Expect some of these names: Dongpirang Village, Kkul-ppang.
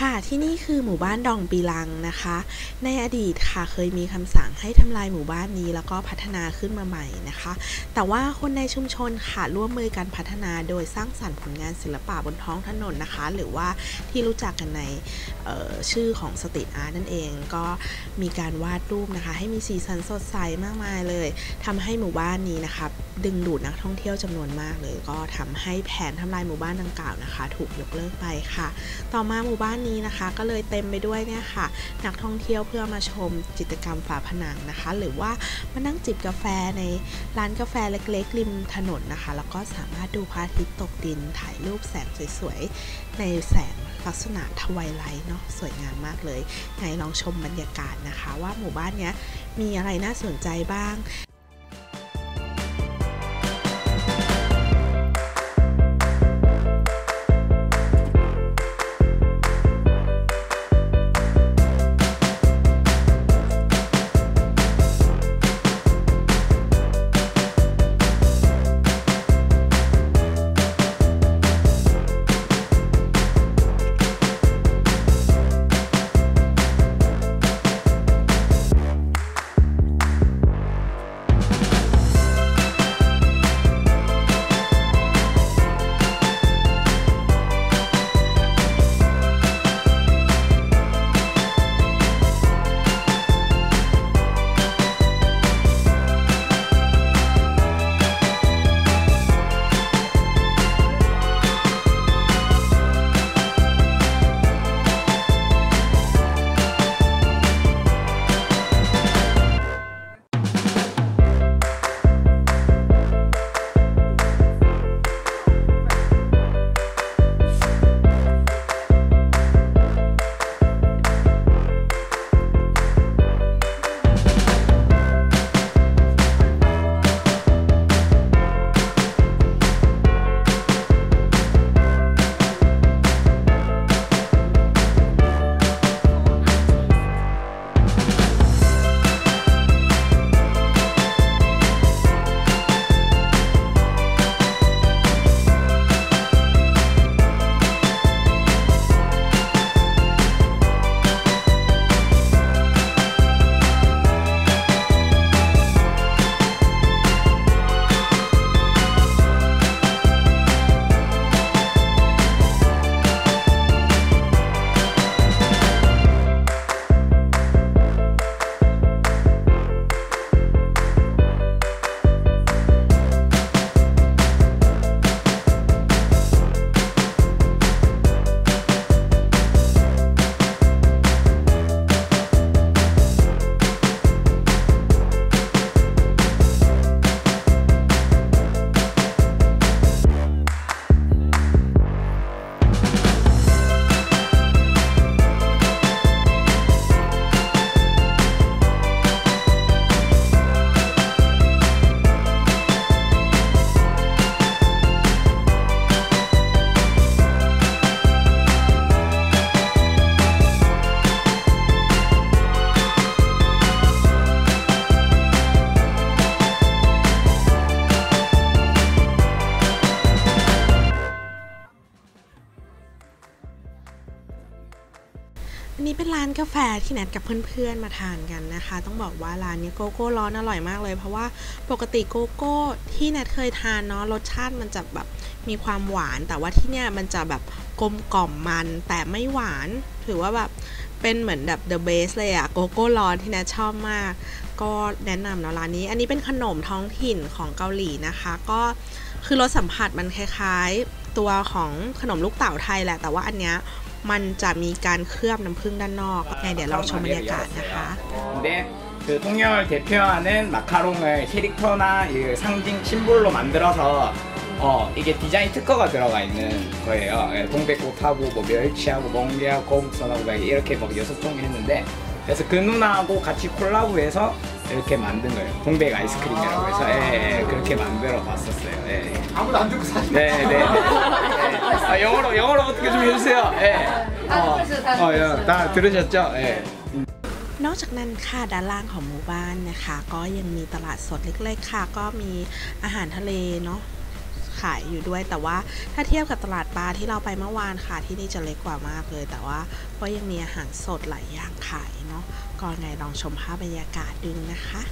ค่ะที่นี่คือหมู่บ้านดองปีลังนะคะในอดีตค่ะเคยมีคำสั่งให้ทำลายหมู่บ้านนี้แล้วก็พัฒนาขึ้นมาใหม่นะคะแต่ว่าคนในชุมชนค่ะร่วมมือกันพัฒนาโดยสร้างสรรค์ผลงานศิลปะบนท้องถนนนะคะหรือว่าที่รู้จักกันในชื่อของสตรีทอาร์ตนั่นเองก็มีการวาดรูปนะคะให้มีสีสันสดใสมากมายเลยทำให้หมู่บ้านนี้นะคะดึงดูดนักท่องเที่ยวจำนวนมากเลยก็ทำให้แผนทำลายหมู่บ้านดังกล่าวนะคะถูกยกเลิกไปค่ะต่อมาหมู่บ้านนี้นะคะก็เลยเต็มไปด้วยเนี่ยค่ะนักท่องเที่ยวเพื่อมาชมจิตรกรรมฝาผนังนะคะหรือว่ามานั่งจิบกาแฟในร้านกาแฟเล็กๆริมถนนนะคะแล้วก็สามารถดูพระอาทิตย์ตกดินถ่ายรูปแสงสวยๆในแสงลักษณะทวายไลท์เนาะสวยงามมากเลยไงลองชมบรรยากาศนะคะว่าหมู่บ้านเนี้ยมีอะไรน่าสนใจบ้างนี่เป็นร้านกาแฟที่นัดกับเพื่อนๆมาทานกันนะคะต้องบอกว่าร้านนี้โกโก้ร้อนอร่อยมากเลยเพราะว่าปกติโกโก้ที่นัดเคยทานเนาะรสชาติมันจะแบบมีความหวานแต่ว่าที่เนี่ยมันจะแบบกลมกล่อมมันแต่ไม่หวานถือว่าแบบเป็นเหมือนแบบ the best เลยอะโกโก้ร้อนที่นัดชอบมากก็แนะนำเนาะร้านนี้อันนี้เป็นขนมท้องถิ่นของเกาหลีนะคะก็คือรสสัมผัสมันคล้ายๆตัวของขนมลูกเต๋าไทยแหละแต่ว่าอันเนี้ยมันจะมีการเคลือบน้ำผึ้งด้านนอกไงเดี๋ยวเราชมบรรยากาศนะคะ그 통영을 대표하는 마카롱을 캐릭터나 이 상징 심볼로 만들어서 이게 디자인 특허가 들어가 있는 거예요. 동백꽃하고 뭐 멸치하고 멍게하고 거북선하고 막 이렇게 막 6종이 했는데 그래서 그 누나하고 같이 콜라보해서 이렇게 만든 거예요. 동백 아이스크림이라고 해서 그렇게 만들어 봤었어요. 아무도 안 주고 사실. 네네. 아, 영어로 어떻게 좀 해주세요. 예. 다 들으셨죠? 예. นอกจากนั้นค่ะด้านล่างของหมู่บ้านนะคะก็ยังมีตลาดสดเล็กๆค่ะก็มีอาหารทะเลเนาะ ขายอยู่ด้วยแต่ว่าถ้าเทียบกับตลาดปลาที่เราไปเมื่อวานค่ะที่นี่จะเล็กกว่ามากเลยแต่ว่าก็ยังมีอาหารสดหลายอย่างขายเนาะก่อนไงลองชมภาพบรรยากาศดูนะคะ